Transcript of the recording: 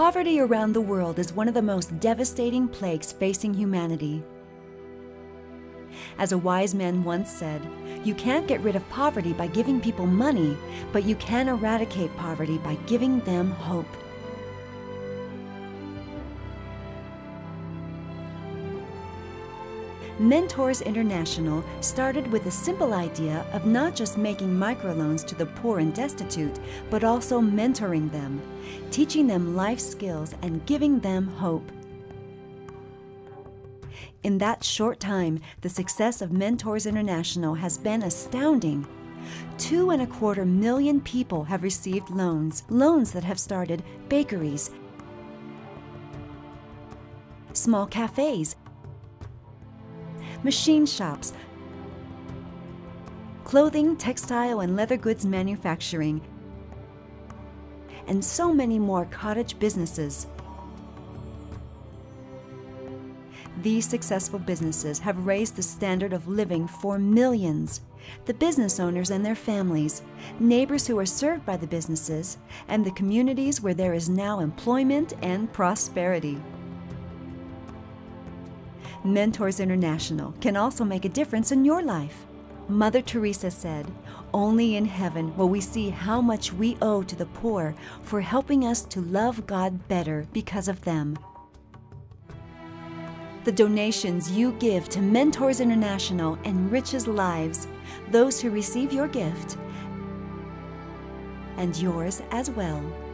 Poverty around the world is one of the most devastating plagues facing humanity. As a wise man once said, you can't get rid of poverty by giving people money, but you can eradicate poverty by giving them hope. Mentors International started with the simple idea of not just making microloans to the poor and destitute, but also mentoring them, teaching them life skills and giving them hope. In that short time, the success of Mentors International has been astounding. 2.25 million people have received loans that have started bakeries, small cafes, machine shops, clothing, textile and leather goods manufacturing, and so many more cottage businesses. These successful businesses have raised the standard of living for millions, the business owners and their families, neighbors who are served by the businesses, and the communities where there is now employment and prosperity. Mentors International can also make a difference in your life. Mother Teresa said, "Only in heaven will we see how much we owe to the poor for helping us to love God better because of them." The donations you give to Mentors International enriches lives, those who receive your gift, and yours as well.